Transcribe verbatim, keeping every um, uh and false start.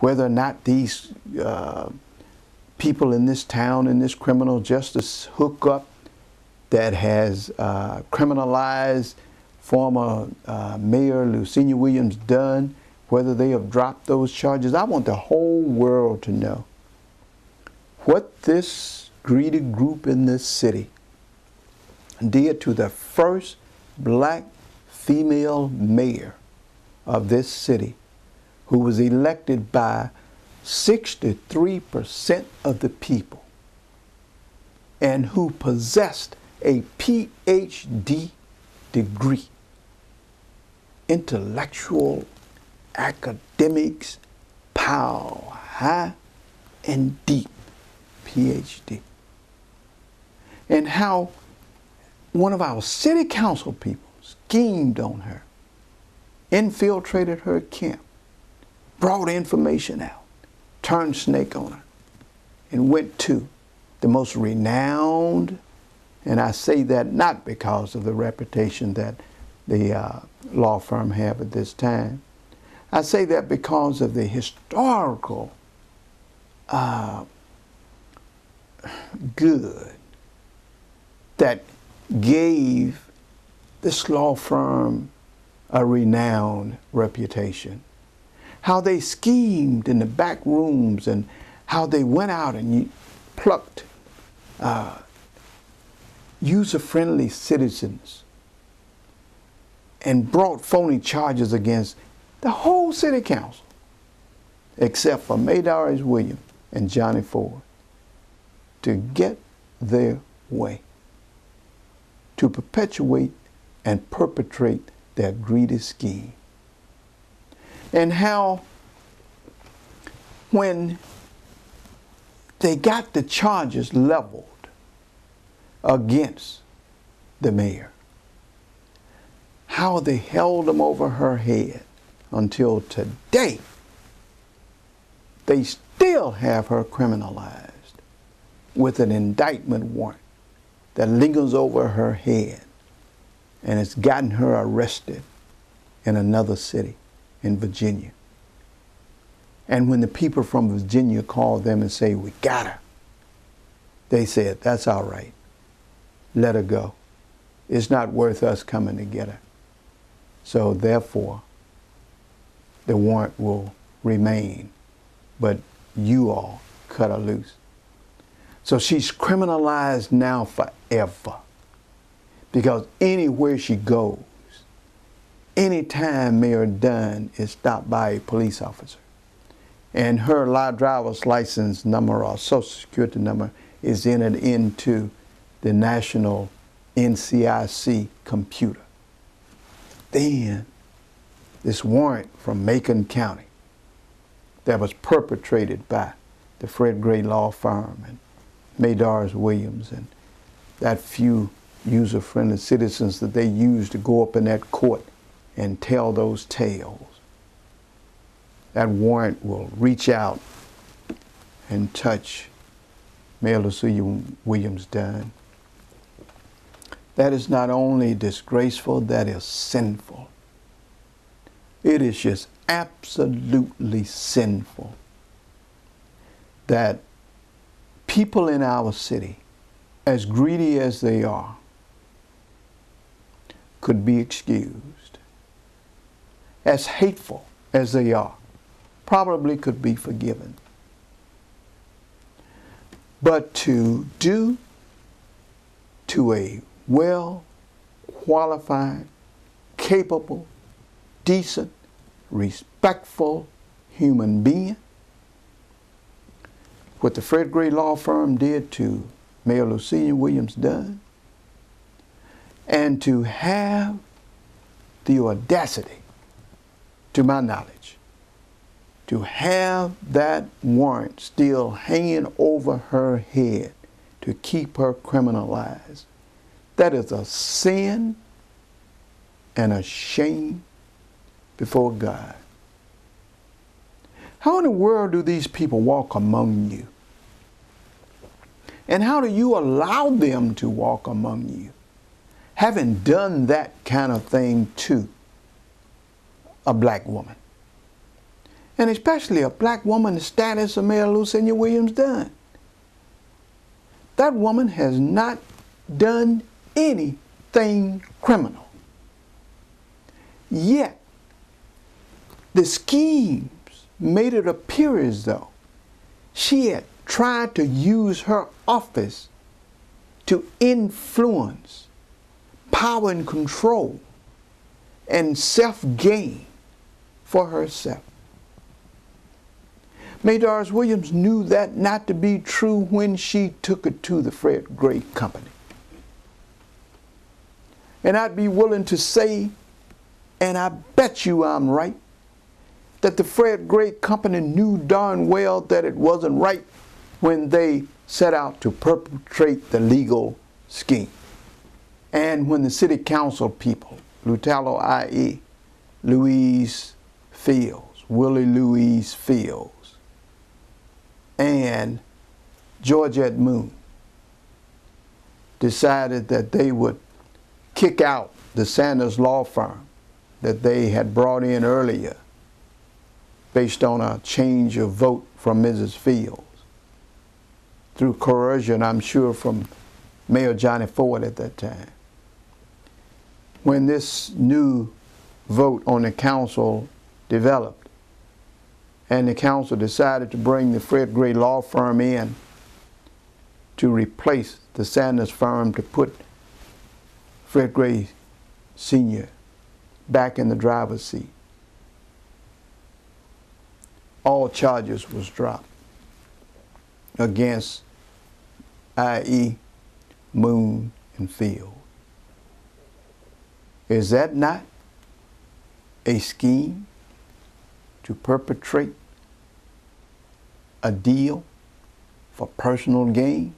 whether or not these uh, people in this town, in this criminal justice hookup that has uh, criminalized former uh, Mayor Lucenia Williams Dunn, whether they have dropped those charges. I want the whole world to know what this greedy group in this city did to the first black female mayor of this city, who was elected by sixty-three percent of the people and who possessed a P H D degree, intellectual academics, pow, high and deep P H D. And how one of our city council people schemed on her, infiltrated her camp, brought information out, turned snake on her, and went to the most renowned, and I say that not because of the reputation that the uh, law firm have at this time. I say that because of the historical uh, good that gave this law firm a renowned reputation. How they schemed in the back rooms and how they went out and plucked uh, user-friendly citizens and brought phony charges against the whole city council, except for Mae Doris Williams and Johnny Ford, to get their way, to perpetuate and perpetrate their greedy scheme. And how when they got the charges leveled against the mayor, how they held them over her head until today, they still have her criminalized with an indictment warrant that lingers over her head, and it's gotten her arrested in another city in Virginia. And when the people from Virginia call them and say, we got her, they said, that's all right. Let her go. It's not worth us coming to get her. So therefore, the warrant will remain, but you all cut her loose. So she's criminalized now forever, because anywhere she goes, anytime Mayor Dunn is stopped by a police officer and her driver's license number or social security number is entered into the national N C I C computer, then this warrant from Macon County that was perpetrated by the Fred Gray Law Firm and Mae Doris Williams and that few user-friendly citizens that they used to go up in that court and tell those tales. That warrant will reach out and touch Mayor Lucenia Williams Dunn. That is not only disgraceful, that is sinful. It is just absolutely sinful that people in our city, as greedy as they are, could be excused. As hateful as they are, probably could be forgiven. But to do to a well-qualified, capable, decent, respectful human being what the Fred Gray Law Firm did to Mayor Lucenia Williams Dunn, and to have the audacity, to my knowledge, to have that warrant still hanging over her head to keep her criminalized. That is a sin and a shame before God. How in the world do these people walk among you? And how do you allow them to walk among you, having done that kind of thing to a black woman? and especially a black woman the status of Mayor Lucenia Williams Dunn. That woman has not done anything criminal. Yet, the schemes made it appear as though she had tried to use her office to influence power and control and self-gain for herself. Mae Doris Williams knew that not to be true when she took it to the Fred Gray Company. And I'd be willing to say, and I bet you I'm right, that the Fred Gray Company knew darn well that it wasn't right when they set out to perpetrate the legal scheme. And when the city council people, Lutalo Aryee, Louise Fields, Willie Louise Fields, and Georgette Moon, decided that they would kick out the Sanders law firm that they had brought in earlier, based on a change of vote from Missus Fields, through coercion, I'm sure, from Mayor Johnny Ford at that time. When this new vote on the council developed, and the council decided to bring the Fred Gray Law Firm in to replace the Sanders firm, to put Fred Gray Senior back in the driver's seat, all charges was dropped against Aryee, Moon, and Field. Is that not a scheme to perpetrate a deal for personal gain?